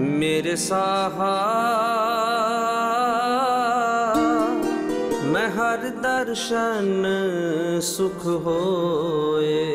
मेरे साहा मैं हर दर्शन सुख होए।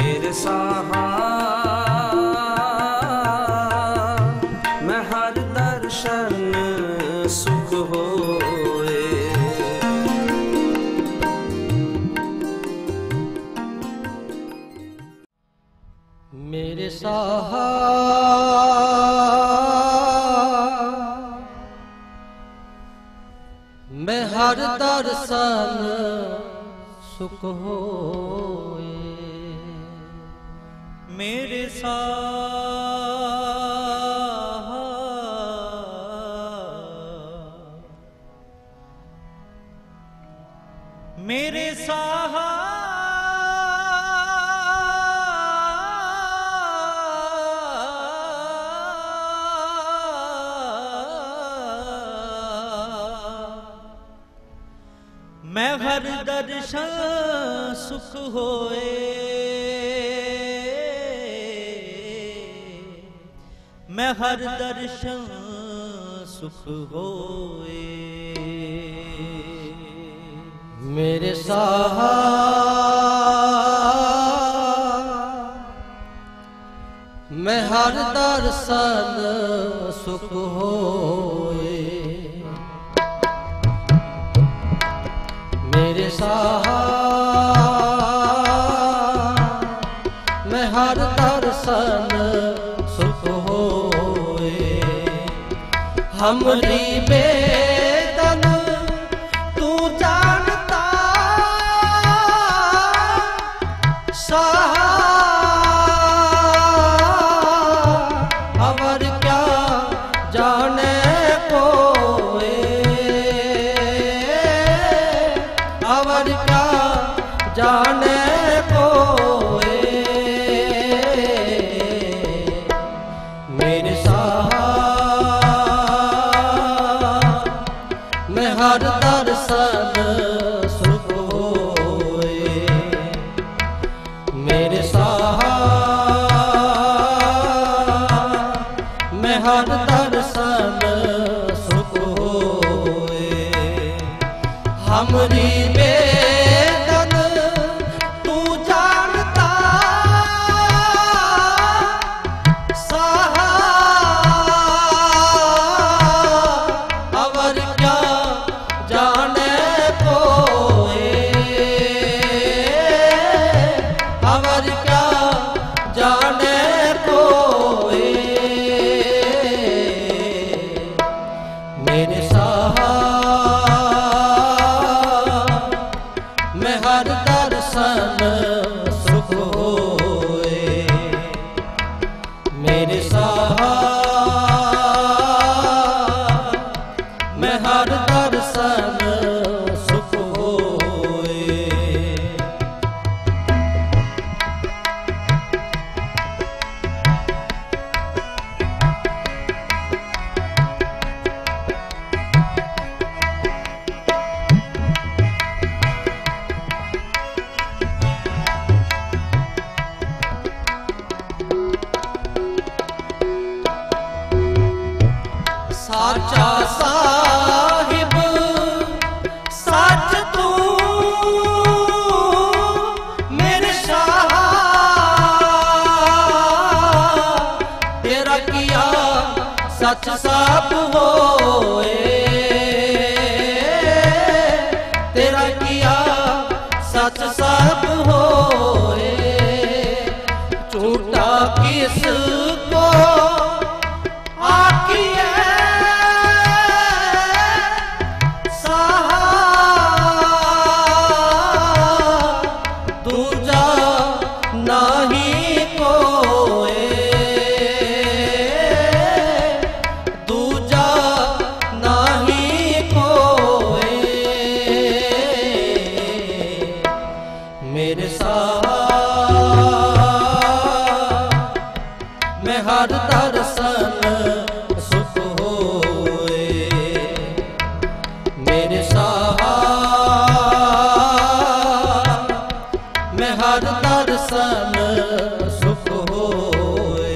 मेरे साहा मैं हर दर्शन सुख होए। मेरे साहा मैं हर दर्शन सुख होए। मेरे साहा मेरे साहा मैं हर दर्शन सुख होए। मैं हर दर्शन सुख होए। मेरे साहा मैं हर दर्शन सुख होए। मेरे साहा मैं हर दर्शन सुख होए। हमरी बेदन तू जानता साहा, और क्या जाने जाने कोए। मेरे साहा मैं हर दर्शन सुख होए। मेरे साहा मैं हर दर्शन सुख होए। हमरी साचा साहिब सच तू मेरे शाहा, तेरा किया सच सब होए। तेरा किया सच सब होए। झूठा किसको हर दर्शन सुख होए। मेरे साहा हर दर्शन सुख होए।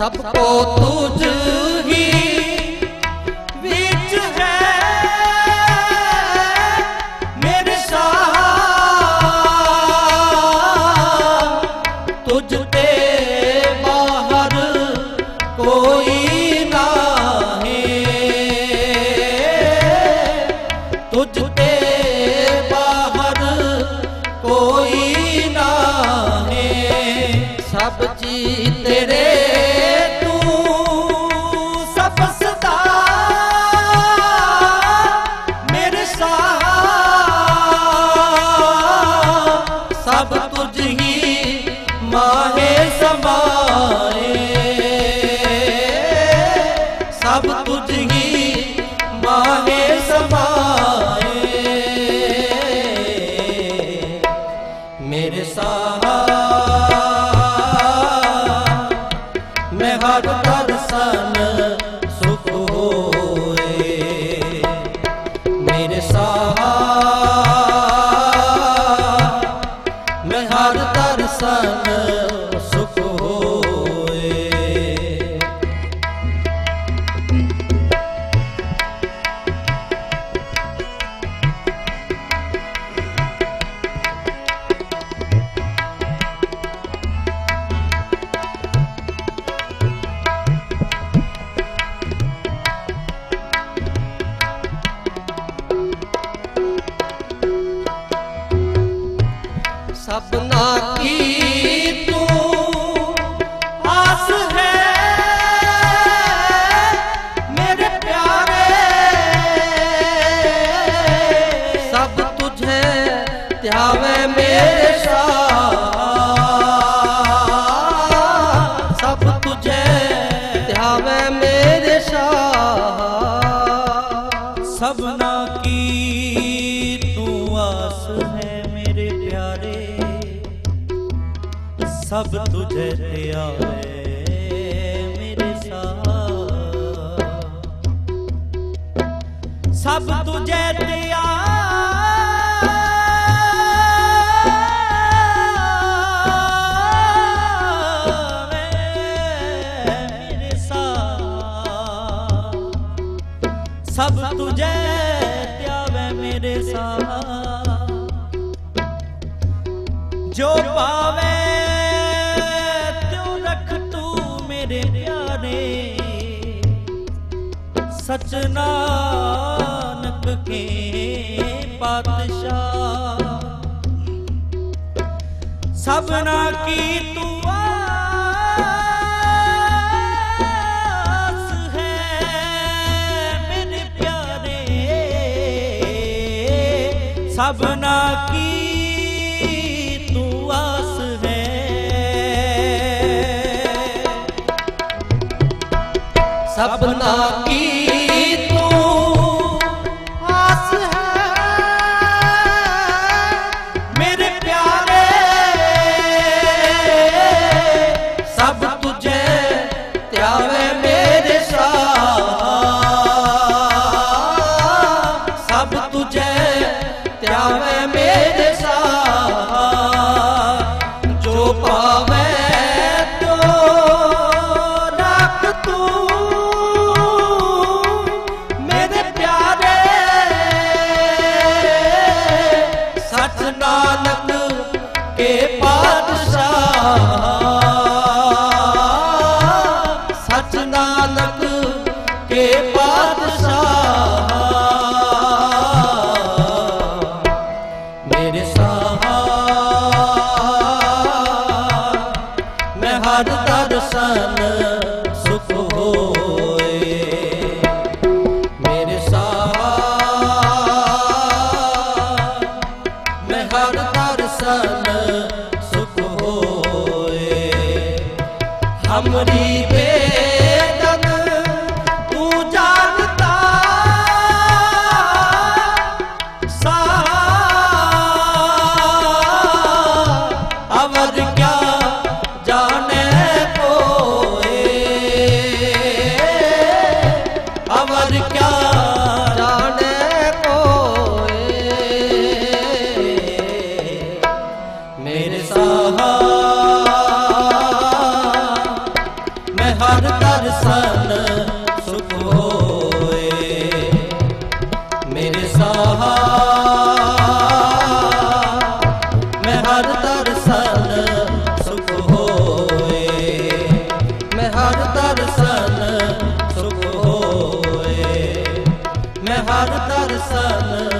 सबको तुझ ही बीच है मेरे साथ, तुझ ते बाहर कोई ना है, तुझ ते बाहर कोई ना है। सब चीज तेरे सपना की वास है मेरे प्यारे, सब तुझे दिया है मेरे साथ, सब तुझे दिया मेरे साथ, सब तुझे मेरे साथ। जो पावे त्यों रख तू मेरे प्यारे, सचनानक के पातशाह, सबना की तू सबना की तू आस है, सबना की तू आस है मेरे प्यारे, सब तुझे त्यावे मेरे साथ, सब तुझे त्यावे मेरे साथ। जो पावे तो रख तू मेरे प्यारे, सचनानक के पातशाह, सचनानक के पातशाह। हर दर्शन सुख होए मेरे साथ, मैं हर दर्शन सुख होए। हमरी बेदन तू जानता, सा अवर क्या जाने सन सुख होए, मैं हर दर्शन